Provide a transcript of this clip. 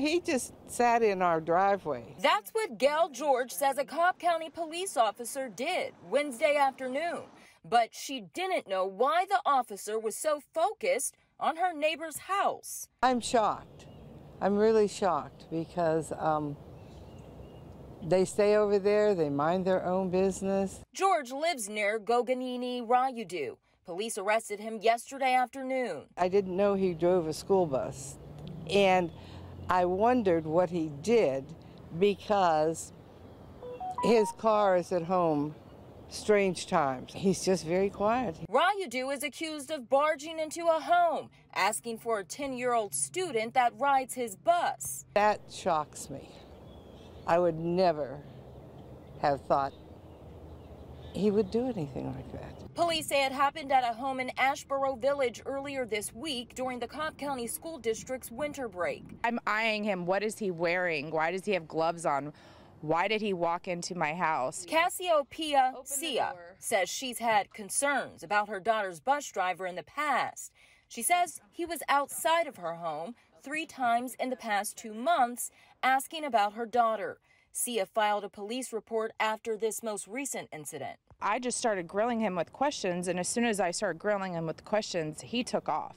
He just sat in our driveway. That's what Gail George says a Cobb County police officer did Wednesday afternoon. But she didn't know why the officer was so focused on her neighbor's house. I'm shocked. I'm really shocked because they stay over there, they mind their own business. George lives near Goganini Rayudu. Police arrested him yesterday afternoon. I didn't know he drove a school bus, and I wondered what he did because his car is at home. Strange times. He's just very quiet. Rayudu is accused of barging into a home, asking for a 10-year-old student that rides his bus. That shocks me. I would never have thought he would do anything like that. Police say it happened at a home in Asheboro Village earlier this week during the Cobb County School District's winter break. I'm eyeing him. What is he wearing? Why does he have gloves on? Why did he walk into my house? Cassiopeia Sia says she's had concerns about her daughter's bus driver in the past. She says he was outside of her home 3 times in the past 2 months asking about her daughter. Sia filed a police report after this most recent incident. I just started grilling him with questions, and as soon as I started grilling him with questions, he took off.